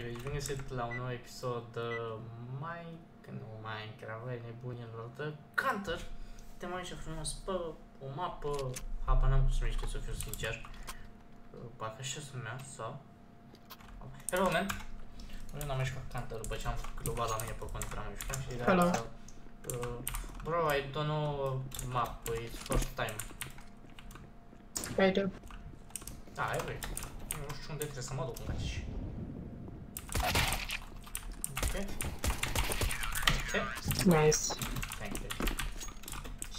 Revenit la un nou episod Minecraft, ai nebunilor de Counter. Suntem aici frumos pe o mapă, hapa n-am cum să numește, să fiu sincer. Parcă așa se numea, sau? Hello, man! Eu n-am mișcat Counter după ce am globat la mine pe contra, am mișcat și era... Bro, I don't know map, it's first time. I do. Da, e vrei. Eu nu știu unde trebuie să mă duc în aici. Okay. Nice. Thank you.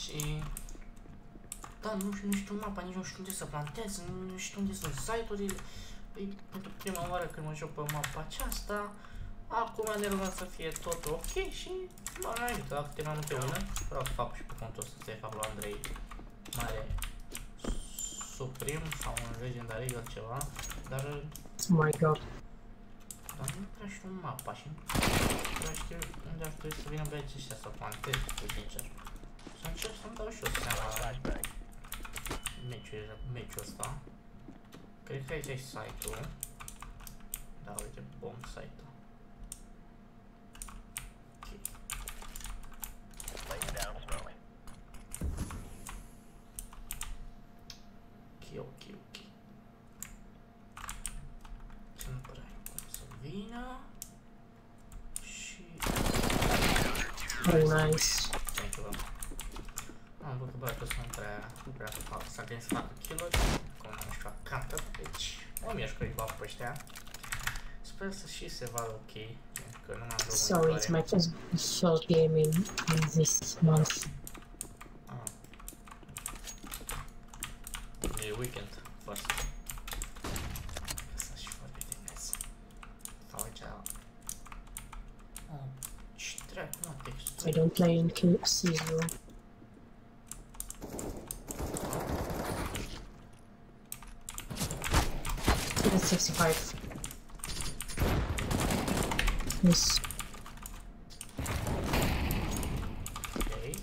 Și... Da, nu știu mapa, nici nu știu unde să plantez, nu știu unde sunt site-urile. Păi, pentru prima oară când mă joc pe mapa aceasta, acum ne rugăm să fie tot ok și... Bă, nu ajută, dacă te mai multe una, vreau să fac și pe contul ăsta, să-i fac la Andrei Mare Suprem sau un legendar eagle ceva, dar... Oh my god. Dar nu prea știu mapa și nu prea știu unde ar trebui să vină băieții ăștia să plantez, cu sincer. Să încerc să-mi dau și eu seama la meciul ăsta. Cred că aici e site-ul. Da, uite, bomb site-ul. Ok. Ok. Nu prea e cum să vină. Și... Oh, nice. Am văzut că băiatul ăsta nu prea s-a gândit să facă kill-uri. Cum am mișcat Counter, deci mă mișc căriva pe ăștia. Sper să și se vadă ok, că nu m-am văzut. So, it's my first game in this month. Ah. E weekend, first. Asta și foarte dinez. Sau aici... Oh, ce treacă, mă, textul. I don't play in season. It's 65. Yes. Okay.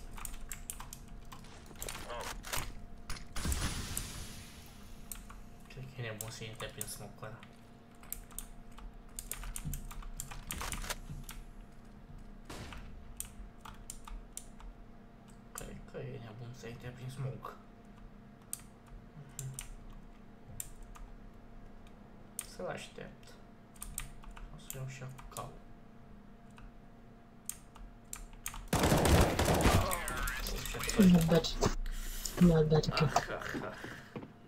Cred că e nebun să intre prin smoke-ul ăla. Cred că e nebun să intre prin smoke. Să-l aștept. O să iau și acau.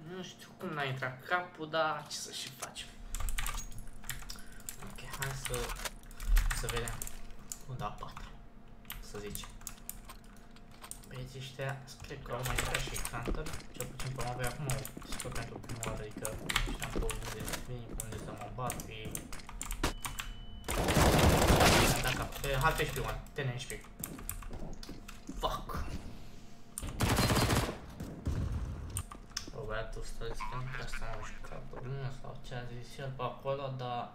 Nu știu cum n-a intrat capul, dar ce să și facem. Ok, hai să vedem unde apată, să zicem. Băieții ăștia, cred că au mai intrat și Counter, cel puțin pe mapă, acum o scot pentru prima oară, adică nu știam pe unde să vin, unde să mă bat, că e... Half HP, man, 10 HP. Fuck. Bă, băiatul ăsta zice că asta m-a jucat pe lume sau ce a zis el pe acolo, dar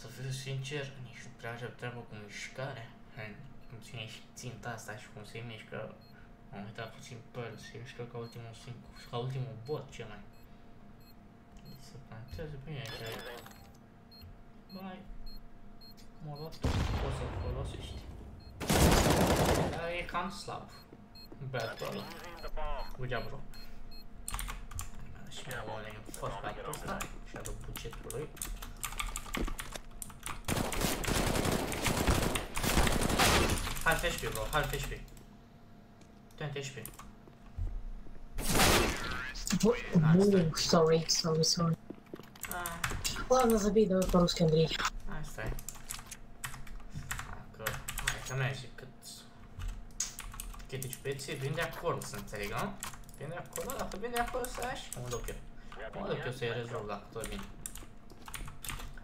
să fiu sincer, nici nu prea așa treabă cu mișcare. Cum ține și ținta asta și cum se mișcă. M-am uitat puțin pe el, se mișcă ca ultimul bot, ce mai. Se plantează bine așa. Băi, mă rog, poți să-l folosești. Dar e cam slab. Băiatul ăla. Ugea, bro. Și mi-a luat un fost băiatul ăsta și a luat bugetul lui. Half HP, bro, half HP. 20 HP. Nice, sorry. Ладно, забей, давай по-русски, Андрей. Ай, стой. Так, это мальчик, cât ești băieții, bine de acord să înțeleg, nu? Bine de acord, dacă bine de acord să ai și mă duc eu. Mă duc eu să-i rezolv dacă tot bine.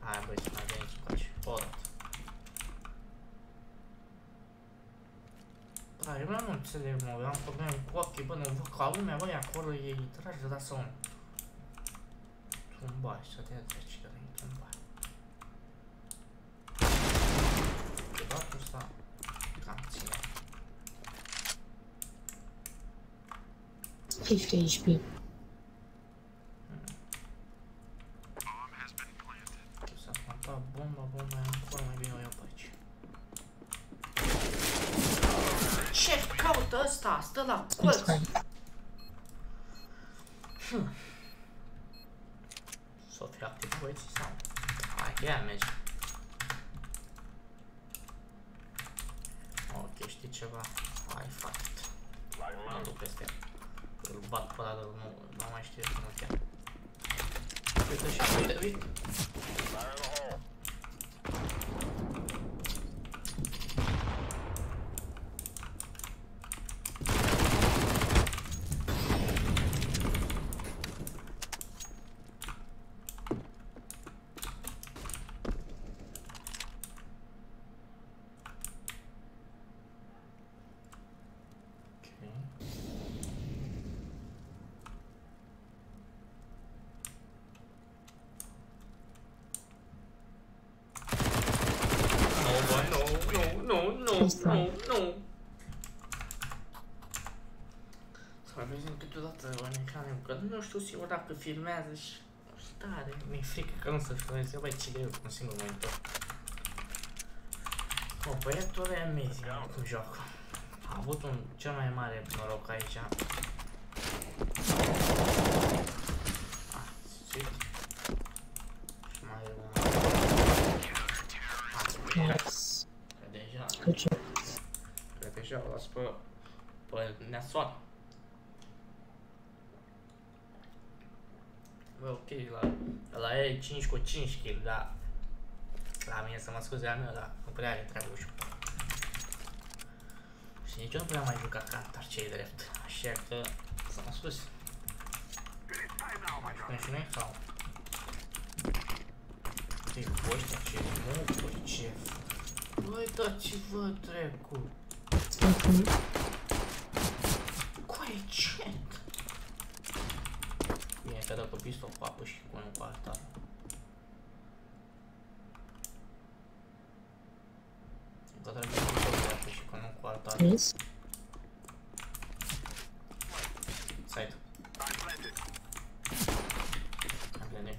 Hai băieți, mai veniți cu aici, o dată. Dar eu nu înțeleg, mă, am probleme cu ochii, bă, nu văd ca lumea, băi, acolo e trage, da sau nu? Tumba, așa de-aia trece, că nu-i tumba. De fapt ăsta, cam ține. 50 HP. S-a plantat asta, bomba aia încolo, mai bine o iau pe aici. Ce caută ăsta? Stă la colț. S-o fi activ băieții sau? Hai, ia merge. Ok, știi ceva? Hai, fuck it. Mă duc peste el. Îl bat pe ăla, dar nu mai știu cum îl cheamă. Uite și uite, uite. Nu! S-a prezint câteodată în ecranul, că nu știu sigur dacă filmează și... Nu știu tare, mi-e frică că nu se filmează, băi, ce greu cu un singur monitor. O, băiatul ăla e amazing cu jocul. A avut un cel mai mare noroc aici. Deja o las pe neasoană. Bă, ok, la ea e 5 cu 5 kill, dar la mine, să mă scuze la mea, dar nu prea are treabă ușor. Și nici eu nu prea mai jucat cantar, ce-i drept, așa că să mă scuze. Spune și noi sau? Păi, bă, ăștia ce mult, ce... Băi, da, ce vă trecu? Coaie, ce? Bine că dă cu pistol cu apă și cu unul cu alta. Că dă cu pistol cu apă și cu unul cu alta. Side. Am gândit.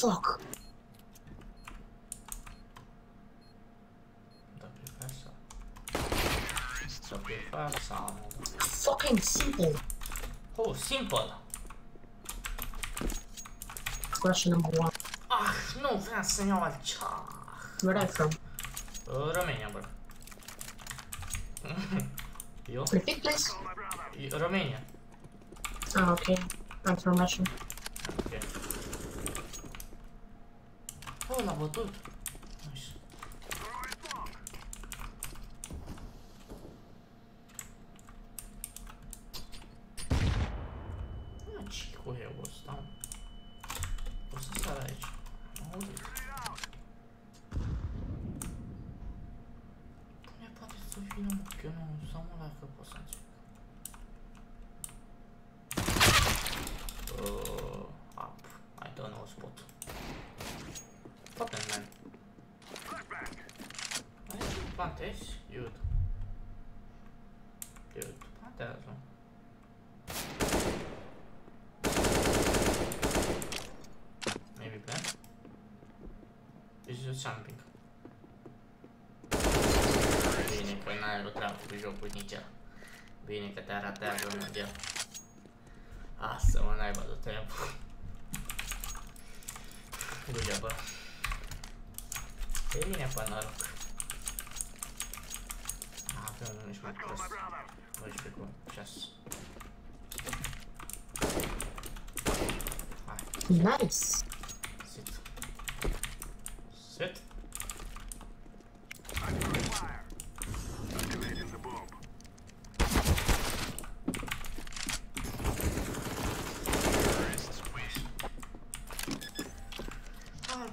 Fuck! Fucking simple. Oh, simple. Question number one. Ah, nu vreau să-mi iau altcea. Where are you from? Romania, bro. Eu? Repeat, please. Romania. Ah, ok. I'm from Russia. Ok. Oh, l-a bătut. Jumping. Bine că n-ai lucrat cu jocul nici el. Bine că te aratează unul de el. Asta mă n-ai bătut treabă. Gugea bă. E bine pe noroc. Avem unul și mai prost. Bă, și pe cum, 6. Hai. Nice! Set. Ah,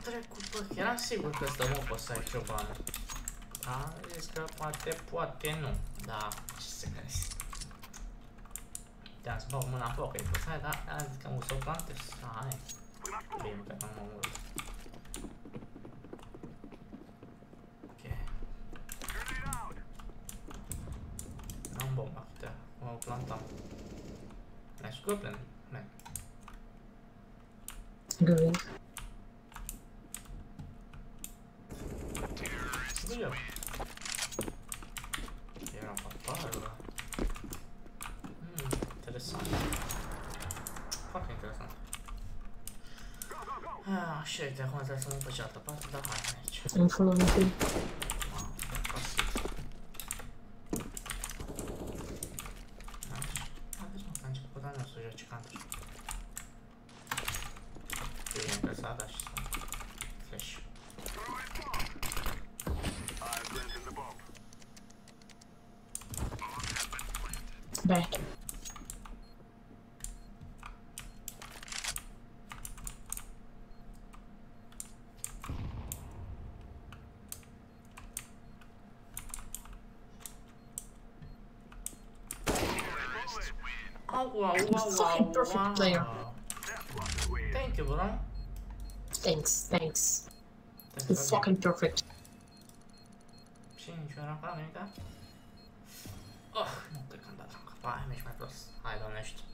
trecu, bă, eram sigur că ăsta mă poate ai ceva. A zis că poate nu. Da, ce să crezi. Te-am zbăut mâna pe ochi, poți, dar a zis că mă s-o plantez. Hai, bine că nu mă urc. Plantam. Let's go, plan. doing. Era uma parva. Interessante. Foarte interesant. Ah, shit, acum trebuie să mă duc pe cealaltă parte, dar hai aici. Îmi follow me too. Perfect player. Thank you, bro. Thanks, thanks. It's fucking perfect. Oh, nu cred că am dat-o în cap. Hai, mergi mai prost. Hai, doamnești.